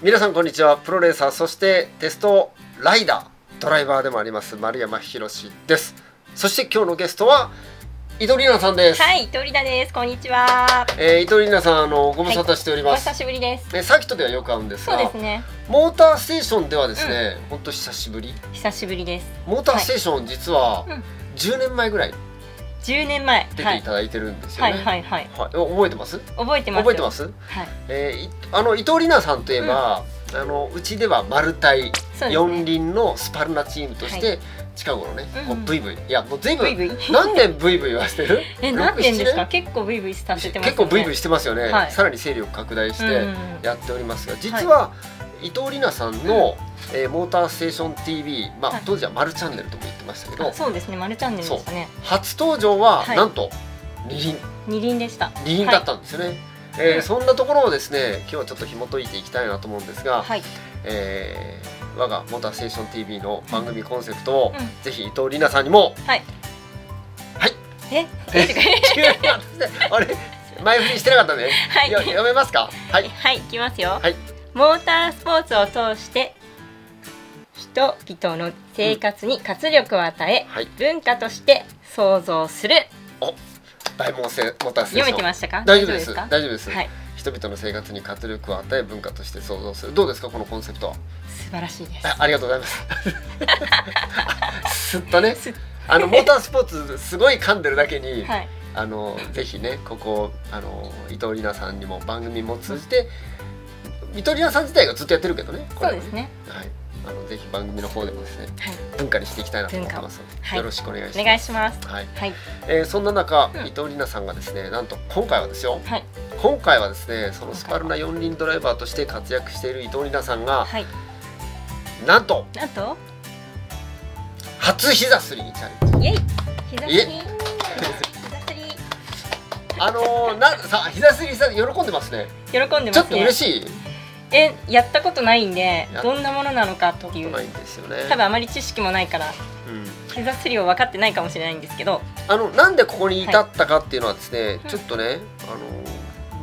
皆さんこんにちは。プロレーサー、そしてテストライダー、ドライバーでもあります丸山弘です。そして今日のゲストは伊藤里奈さんです。はい、伊藤里奈です。こんにちは。伊藤里奈さん、ご無沙汰しております。はい、お久しぶりです。サーキットではよく会うんですが、そうですね、モーターステーションではですね、ほんと久しぶりです。モーターステーション、実は10年前ぐらい10年前出ていただいてるんですよね。はいはいはい。覚えてます？覚えてます。はい。伊藤里奈さんといえば、うちではマルタイ四輪のスパルナチームとして近頃ね、もうブイブイ、いやもうずいぶん何年ブイブイはしてる？何年ですか？結構ブイブイさせてますね。結構ブイブイしてますよね。さらに勢力拡大してやっておりますが、実は伊藤里奈さんのモーターステーション TV、 まあ当時はマルチャンネルとも言ってましたけど、そうですね、マルチャンネルでしたね。初登場はなんと二輪でした。二輪だったんですよね。そんなところをですね、今日はちょっと紐解いていきたいなと思うんですが、我がモーターステーション TV の番組コンセプトをぜひ伊藤里奈さんにも、はいはい、あれ前振りしてなかったね。読めますか？はいはい、いきますよ。モータースポーツを通して人々の生活に活力を与え、文化として創造する。お、大モーターステーション。読めてましたか？大丈夫です。大丈夫です。人々の生活に活力を与え、文化として創造する。どうですか、このコンセプトは？素晴らしいです。ありがとうございます。すっとね。モータースポーツすごい噛んでるだけに。ぜひね、ここ伊藤里奈さんにも番組も通じて、伊藤里奈さん自体がずっとやってるけどね。そうですね。はい。ぜひ番組の方でもですね、文化にしていきたいなと思ってますので、よろしくお願いします。お願いします。そんな中、伊藤里奈さんがですね、なんと今回はですよ、今回はですね、そのスパルナ四輪ドライバーとして活躍している伊藤里奈さんが、なんと初膝すりにチャレンジ。イエイ、膝すり。膝すりさん喜んでますね。喜んでますね。ちょっと嬉しい。やったことないんで、どんなものなのかという、多分あまり知識もないから、膝すりを分かってないかもしれないんですけど、なんでここに至ったかっていうのはですね、ちょっとね、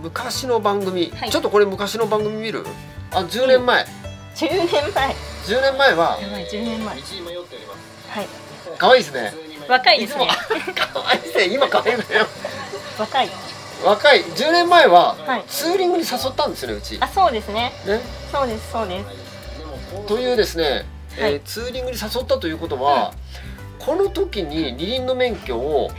昔の番組、ちょっとこれ昔の番組見る？あ、10年前は道に迷っております。可愛いですね。若いですね。可愛いですね。今可愛いだよ。若い10年前はツーリングに誘ったんですよね、うち。あ、そうですね。そうです。というですね、ツーリングに誘ったということは、この時に二輪の免許を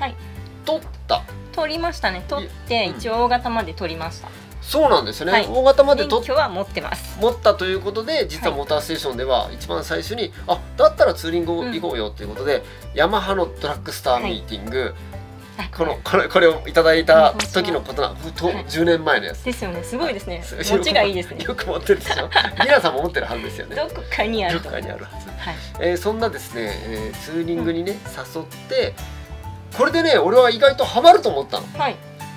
取った。取りましたね。取って一応大型まで取りました。そうなんですね。大型まで取った。免許は持ってます。持ったということで、実はモーターステーションでは一番最初に、あ、だったらツーリング行こうよということで、ヤマハのドラッグスターミーティング。これをいただいた時のことな、10年前のやつですよね。すごいですね。持ちがいいですね。よく持ってるでしょ。皆さんも持ってるはずですよね。どこかにあるはず。そんなですね、ツーリングにね誘って、これでね、俺は意外とハマると思った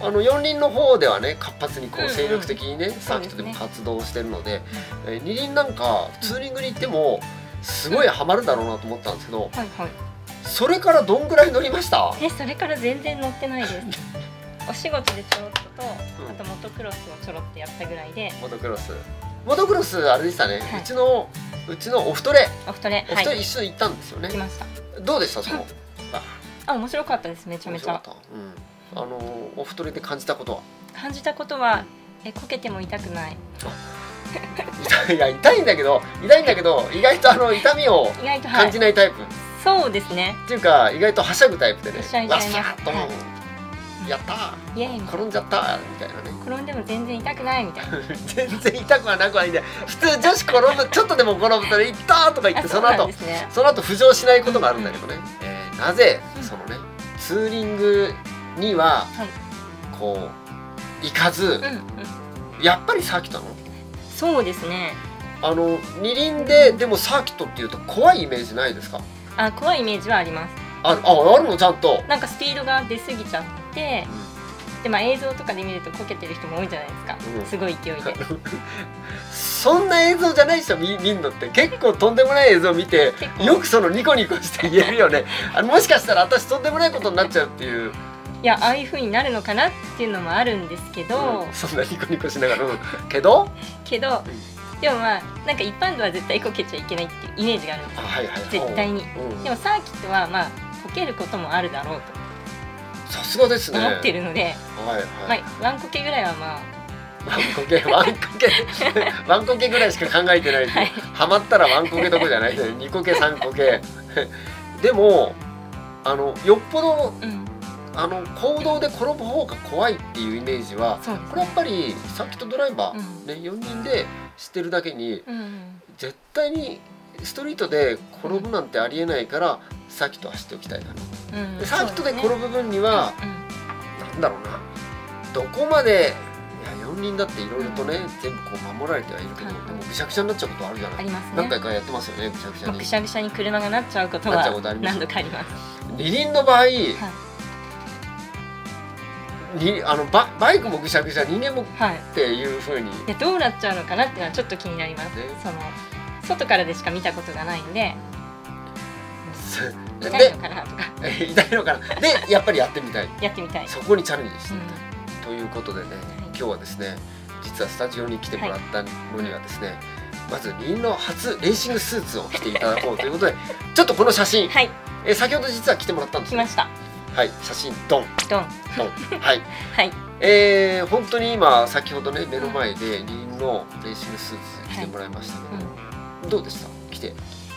の。四輪の方ではね、活発にこう精力的にねサーキットでも活動してるので、二輪なんかツーリングに行ってもすごいハマるだろうなと思ったんですけど。それからどんぐらい乗りました？それから全然乗ってないです。お仕事でちょろっとと、あとモトクロスをちょろっとやったぐらいで。モトクロスあれでしたね。うちのオフトレ一緒に行ったんですよね。行きました。どうでした？そこ。あ、面白かったです。めちゃめちゃオフトレで感じたことはこけても痛くない。痛いんだけど意外と痛みを感じないタイプ。そうですね。っていうか意外とはしゃぐタイプでね。わっさっとやったー、転んじゃったみたいなね。転んでも全然痛くないみたいな。全然痛くはなくはないんで、普通女子転ぶ、ちょっとでも転ぶとね、痛ーとか言って、その後浮上しないことがあるんだけどね。なぜそのねツーリングにはこう行かず、やっぱりサーキットなの？そうですね。二輪ででもサーキットっていうと怖いイメージないですか？あ、怖いイメージはあります。あるの、ちゃんと。なんかスピードが出過ぎちゃって、で、映像とかで見るとこけてる人も多いじゃないですか。すごい勢いで。そんな映像じゃない人見るのって結構とんでもない映像を見て、よくそのニコニコして言えるよね。もしかしたら私とんでもないことになっちゃうっていう。いや、ああいう風になるのかなっていうのもあるんですけど。そんなニコニコしながらけど。でもまあなんか一般道は絶対こけちゃいけないっていうイメージがあるんですよ、絶対に。でもサーキットはまあこけることもあるだろうと、さすがですね、思ってるので、ワンコケぐらいはまあワンコケぐらいしか考えてないです。ハマったらワンコケどこじゃないですね、2コケ3コケでもよっぽど行動で転ぶ方が怖いっていうイメージは、これやっぱりサーキットドライバーで4人で知ってるだけに、絶対にストリートで転ぶなんてありえないから、サーキット走っておきたいな。サーキットで転ぶ分にはなんだろうな、どこまで4輪だっていろいろとね、全部こう守られてはいるけど、でもぐしゃぐしゃになっちゃうことあるじゃない。何回かやってますよね、ぐしゃぐしゃに。ぐしゃぐしゃに車がなっちゃうことは何度かあります。二輪の場合、バイクもぐしゃぐしゃ、人間もっていう風に。どうなっちゃうのかなっていうのはちょっと気になります。その外からでしか見たことがないんで。痛いのかなとか。痛いのかな。で、やっぱりやってみたい。やってみたい。そこにチャレンジしてみたい。ということでね、今日はですね、実はスタジオに来てもらったのにはですね、まず凛の初レーシングスーツを着ていただこうということでちょっとこの写真、はい、先ほど実は着てもらったんです。来ました。はい、写真ドンドンドン、はいはい、本当に今先ほどね、目の前で凛のレーシングスーツ着てもらいましたけど、はい、どうでした？着て。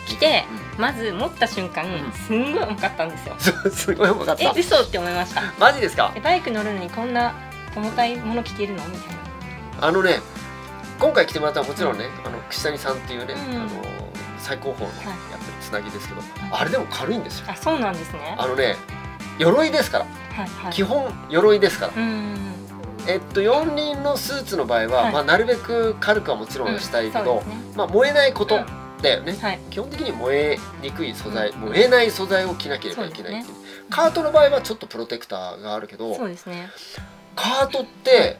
着て、まず持った瞬間、すんごい重かったんですよ。すごい重かった。嘘って思いました。マジですか？バイク乗るのにこんな重たいもの着てるのみたいな。ね、今回着てもらったのはもちろんね、串谷さんっていうね、最高峰のやっぱりつなぎですけど、あれでも軽いんですよ。あ、そうなんですね。ね、鎧ですから、基本鎧ですから。4輪のスーツの場合は、まあなるべく軽くはもちろんしたいけど、まあ燃えないことだよね。基本的に燃えにくい素材、燃えない素材を着なければいけないっていう。カートの場合はちょっとプロテクターがあるけど。そうですね。カートって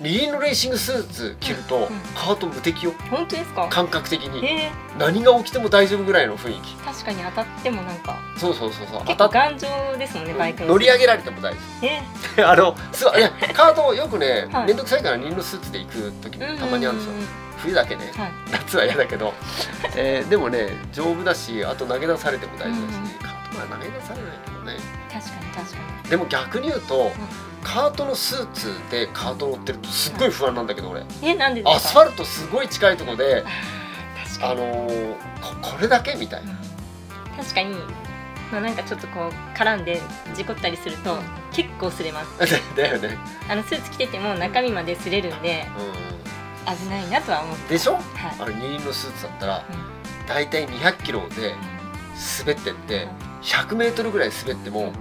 二輪のレーシングスーツ着るとカート無敵よ。本当ですか？感覚的に何が起きても大丈夫ぐらいの雰囲気。確かに当たってもなんか。そうそうそうそう。結構頑丈ですもんね、バイク。乗り上げられても大丈夫。すごい、カートよくね、面倒くさいから二輪のスーツで行く時もたまにあるんですよ。冬だけね、夏は嫌だけど、でもね丈夫だし、あと投げ出されても大丈夫だし、カートは投げ出されないけどね。確かに確かに。でも逆に言うと、カートのスーツでカート乗ってるとすっごい不安なんだけど、俺。なんでですか？アスファルトすごい近いところで、これだけみたいな。確かに、まあなんかちょっとこう絡んで事故ったりすると結構擦れます。だよね。スーツ着てても中身まで擦れるんで、危ないなとは思って。でしょ？二輪のスーツだったらだいたい200キロで滑ってって、100メートルぐらい滑っても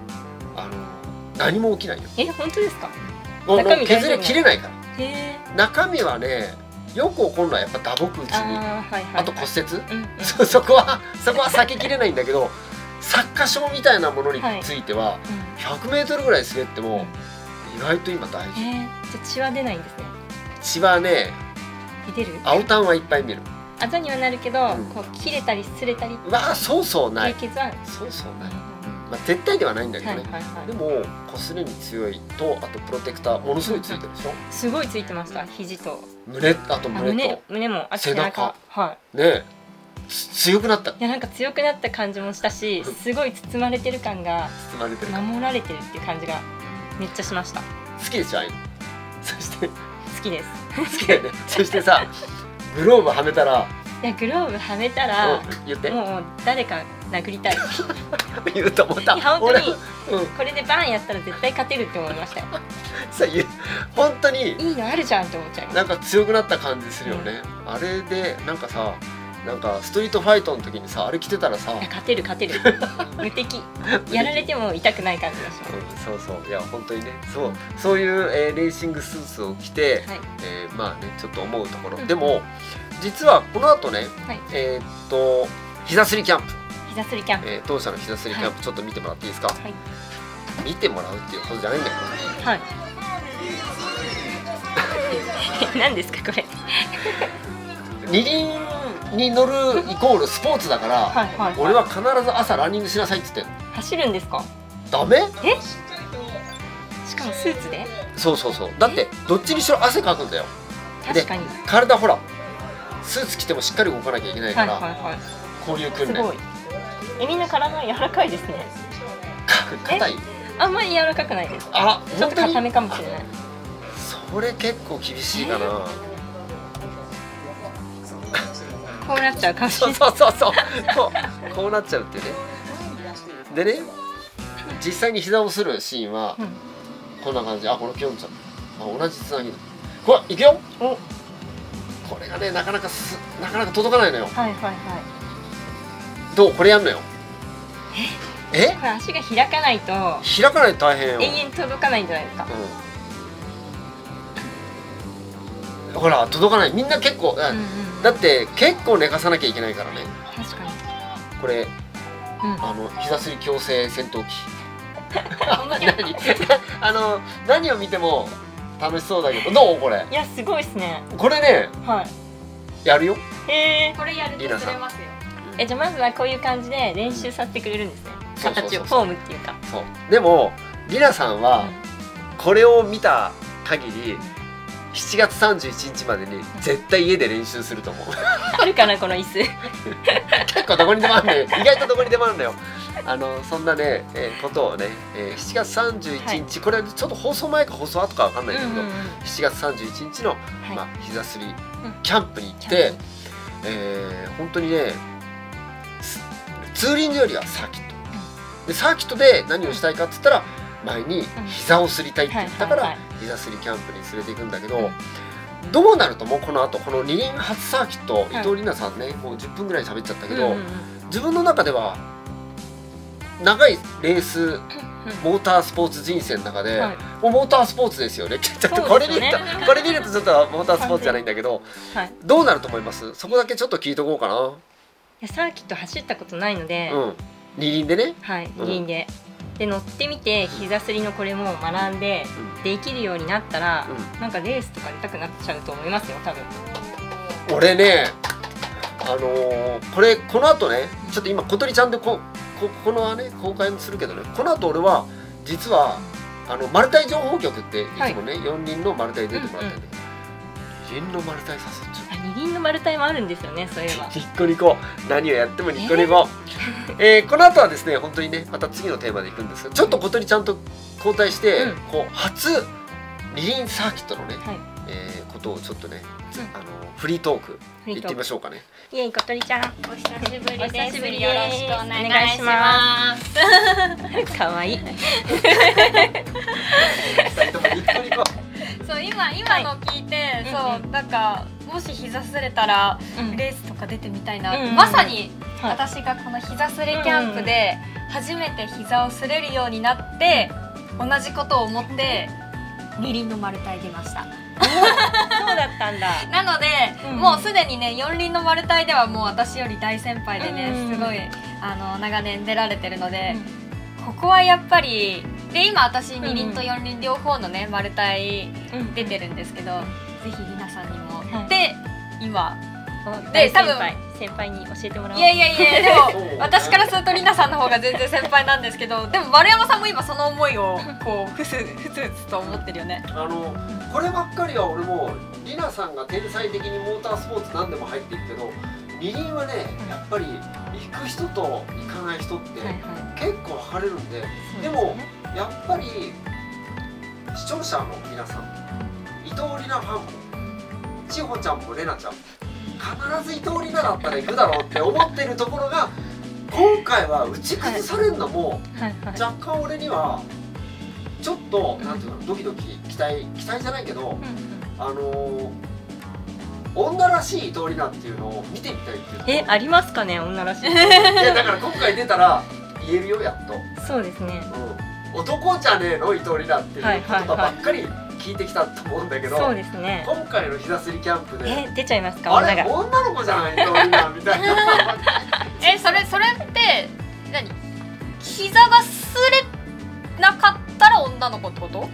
何も起きないよ。本当ですか？削れ切れないから。中身はね、よく起こるのはやっぱ打撲打ちに、あと骨折。そこは避けきれないんだけど、擦過傷みたいなものについては100メートルぐらい滑っても意外と今大丈夫。じゃ血は出ないんですね。血はね、出る。青タンはいっぱい見る。あざにはなるけど、こう切れたり擦れたり。わあ、そうそうない。そうそうない。まあ絶対ではないんだけどね。でも擦れに強いと、あとプロテクターものすごいついてるでしょ。すごいついてました。肘と胸、あと胸も背中、はい。ね、強くなった。いや、なんか強くなった感じもしたし、すごい包まれてる感が、守られてるっていう感じがめっちゃしました。好きでしょ、ああいう。そして好きです。好きだよね。そしてさ、グローブはめたら。いや、グローブはめたら、もう誰か殴りたい。言うと思った。本当にこれでバーンやったら絶対勝てるって思いましたよ。さあ、本当にいいのあるじゃんって思っちゃう。なんか強くなった感じするよね。あれでなんかさ、なんかストリートファイトの時にさ、あれ着てたらさ、勝てる勝てる。無敵。やられても痛くない感じがします。そうそう、いや本当にね、そういうレーシングスーツを着て、まあね、ちょっと思うところ。でも実はこの後ね、膝すりキャンプ。当社の膝すりキャンプちょっと見てもらっていいですか？はい、見てもらうっていうことじゃないんだけど、はい何ですかこれ二輪に乗るイコールスポーツだから俺は必ず朝ランニングしなさいって言ってる。走るんですか？ダメ？しかもスーツで。そうそうそう、だってどっちにしろ汗かくんだよ。で体ほらスーツ着てもしっかり動かなきゃいけないから、こういう訓練。みんな体柔らかいですね。硬い？あんまり柔らかくないです。あ、ちょっと硬めかもしれない。それ結構厳しいかな。こうなっちゃうかもしれない。こうなっちゃうってね。でね、実際に膝をするシーンはこんな感じ。あ、これきょんちゃん。あ、同じつなぎ。ほら、いくよ。これがね、なかなか届かないのよ。どう、これやんのよ。え？これ足が開かないと。開かないと大変よ。永遠届かないんじゃないですか。ほら、届かない。みんな結構、だって結構寝かさなきゃいけないからね。確かに。これ、膝すり矯正戦闘機。何を見ても楽しそうだけど、どうこれ？いや、すごいですね。これね、やるよ。これやると釣れますよ。じゃあまずはこういう感じで練習させてくれるんですね。形をフォームっていうか。そう。でもりなさんはこれを見た限り、7月31日までに絶対家で練習すると思う。あるかなこの椅子。結構どこにでもあるんだよ。意外とどこにでもあるんだよ。そんなね、ことをね、7月31日、これちょっと放送前か放送後かわかんないけど、7月31日のまあ膝すりキャンプに行って、本当にね、ツーリングよりはサーキット。でサーキットで何をしたいかって言ったら、前に膝をすりたいって言ったから膝すりキャンプに連れていくんだけど、どうなるともうこの後この二輪初サーキット、伊藤里奈さんね、もう10分ぐらい喋っちゃったけど、自分の中では長いレースモータースポーツ人生の中で、もうモータースポーツですよね。ちょっとこれ見るとちょっとモータースポーツじゃないんだけど、どうなると思います？そこだけちょっと聞いとこうかな。いや、サーキット走ったことないので、二輪でね、二輪で乗ってみて膝すりのこれも学んでできるようになったら、なんかレースとか出たくなっちゃうと思いますよ、多分。俺ね、これこの後ね、ちょっと今小鳥ちゃんでここのはね公開もするけどね、この後俺は実はマルタイ情報局っていつもね、四輪のマルタイ出てもらってる。二輪のマルタイさせちゃう。二輪のマルタイもあるんですよね、そういえば。ニッコニコ、何をやってもニッコニコ。この後はですね、本当にね、また次のテーマでいくんですが、ちょっと小鳥ちゃんと交代して、こう初二輪サーキットのね、ことをちょっとね、フリートーク行ってみましょうかね。イエイ、小鳥ちゃん、お久しぶりです。お久しぶりです。よろしくお願いします。可愛い。二人ともニッコニコ。そう、今の聞いて、そうなんか。もし膝すれたらレースとか出てみたいな、まさに私がこの膝すれキャンプで初めて膝をすれるようになって同じことを思って二輪の丸太出ました。そうだったんだ。なので、もうすでにね、四輪の丸太ではもう私より大先輩でね、すごい長年出られてるので、ここはやっぱりで、今私二輪と四輪両方のね丸太出てるんですけど、ぜひりなさんにも。で、今で多分先輩に教えてもらおう。いやいやいや、でも私からするとりなさんの方が全然先輩なんですけど、でも丸山さんも今その思いをこうふつふつと思ってるよね。こればっかりは俺もりなさんが天才的にモータースポーツ何でも入っていくけど、二輪はね、やっぱり行く人と行かない人って結構分かれるんで、でもやっぱり視聴者の皆さん、伊藤里奈ファンも千穂ちゃんもれなちゃん必ず伊藤里奈だったら行くだろうって思ってるところが、今回は打ち崩されるのも若干俺にはちょっとなんていうの、ドキドキ期待じゃないけど、女らしい伊藤里奈っていうのを見てみたいっていう。ありますかね、女らしい。いや、だから今回出たら言えるよ、やっと。そうですね、男じゃねえの伊藤里奈っていうことばっかり聞いてきたと思うんだけど、そうですね、今回の膝すりキャンプで出ちゃいますか、あれ女の子じゃないのみたいな。それって何、膝がすれなかったら女の子ってこと？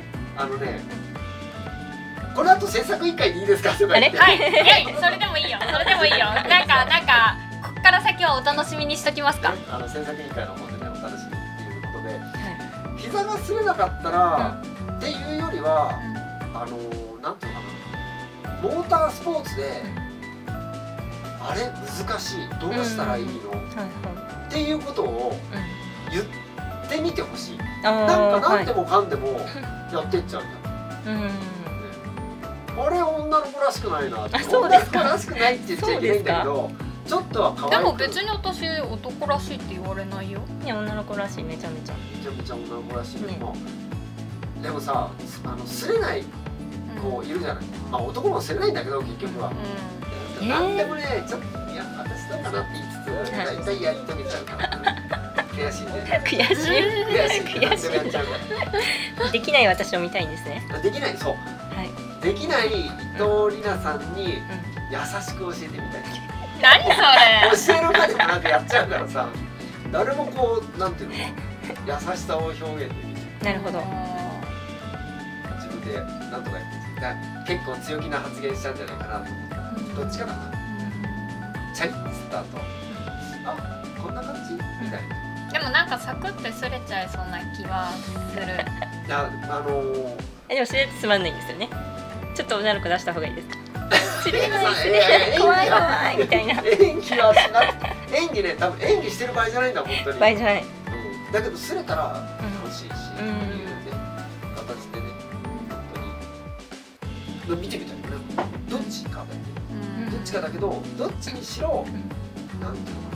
この後制作委員会でいいですかとか言って、それでもいいよ、それでもいいよ。なんかこっから先はお楽しみにしときますか。制作委員会の方でね、お楽しみっていうことで、膝がすれなかったらっていうよりは、なんていうのかな、モータースポーツであれ難しい、どうしたらいいの、っていうことを言ってみてほしい。なんか何でもかんでもやってっちゃうんだ、あれ女の子らしくないなって。女の子らしくないって言っちゃいけないんだけど、ちょっとは可愛い。でも別に私男らしいって言われないよ。いや女の子らしい、めちゃめちゃ女の子らしい。でもさ、擦れない子いるじゃない。まあ男も擦れないんだけど結局は。なんでもね、ちょっといや私だからって言いつつ大体やり遂げちゃうから悔しいね。悔しい。できない私を見たいんですね。できないそう。はい。できない伊藤里奈さんに優しく教えてみたい。何それ。教えるまでもなんかやっちゃうからさ、誰もこうなんていうの、優しさを表現できる。なるほど。でなんとか結構強気な発言したんじゃないかなと思ったら、どっちかな、チャリって吸った後、あこんな感じみたいな。でもなんかサクッて擦れちゃいそうな気はする。でも擦れてつまんないんですよね。ちょっと女の子出した方がいいですか。擦れない擦れない怖い怖いみたいな。演技はしない。演技ね、多分演技してる場合じゃないんだ本当に。場合じゃない。だけど擦れたら楽しいし。見てみたいな、どっちかだけど、どっちかだけど、どっちにしろなんていうのか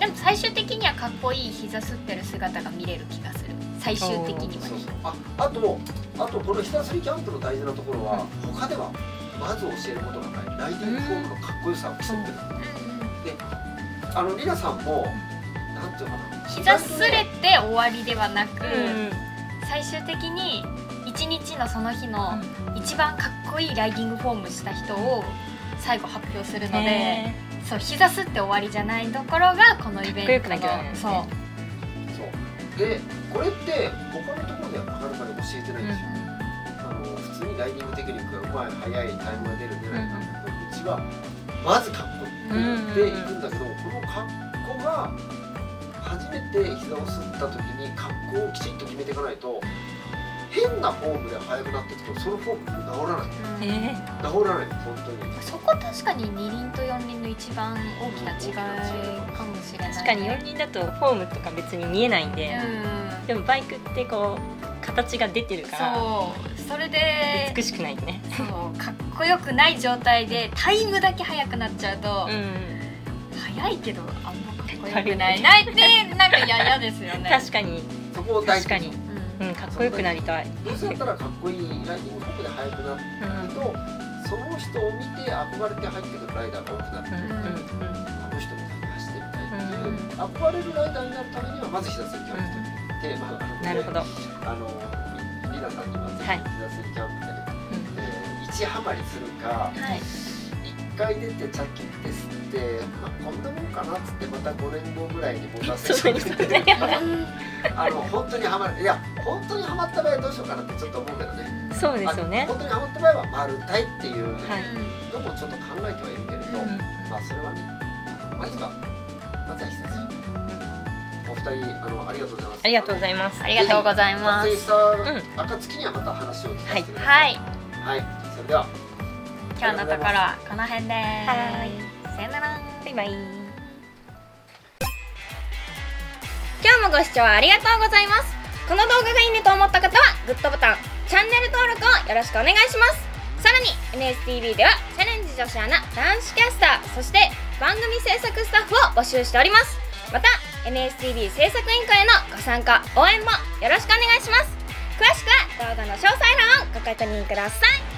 な、でも最終的にはかっこいい膝擦ってる姿が見れる気がする。最終的にはね。あとこの膝擦りキャンプの大事なところは、他ではまず教えることがない。ライディングフォームのかっこよさを競ってる。で里奈さんもなんていうのかな、膝擦れて終わりではなく、最終的に一日のその日の一番かっこいいライディングフォームした人を最後発表するので、そう膝擦って終わりじゃないところがこのイベントの、そうでこれって他のところではなかなか教えてないんですよ。普通にライディングテクニックがうまい、速い、タイムが出る出ないなんだけど、うちはまずかっこっていくんだけど、このかっこが初めて膝を擦った時にかっこをきちんと決めていかないと。変なフォームで速くなっていくと、そのフォーム治らない。治らない、本当に。そこ確かに二輪と四輪の一番大きな違いかもしれない。確かに四輪だとフォームとか別に見えないんで、でもバイクってこう形が出てるから、それで美しくないね。そう、かっこよくない状態でタイムだけ速くなっちゃうと、速いけどあんまかっこよくない。ないってなんか嫌ですよね。確かに。そこを確かに。かっこよくなりたい。どうせだったらかっこいいライディングフォームで速くなっていくと、その人を見て憧れて入ってくるライダーが多くなってくる。あの人みたいに走ってみたいっていう憧れるライダーになるためには、まず膝擦りキャンプというテーマがあるので、なるほど。里奈さんにはぜひ膝擦りキャンプで一ハマりするか、一回出てチャキって吸って、まあこんなもんかなっつってまた5年後ぐらいにモーターセッションで。本当にハマる、いや本当にハマった場合はどうしようかなってちょっと思うけどね。そうですよね。本当にハマった場合は丸太いっていうのもちょっと考えてはいるけれど、まあそれはね、まずは久しぶり。お二人ありがとうございます。ありがとうございます。ありがとうございます。松井さん、暁にはまた話を聞かせてください。はい。それでは今日のところはこの辺で。さよなら。バイバイ。今日もご視聴ありがとうございます。この動画がいいねと思った方はグッドボタン、チャンネル登録をよろしくお願いします。さらに NSTV ではチャレンジ女子アナ、男子キャスター、そして番組制作スタッフを募集しております。また NSTV 制作委員会のご参加応援もよろしくお願いします。詳しくは動画の詳細欄をご確認ください。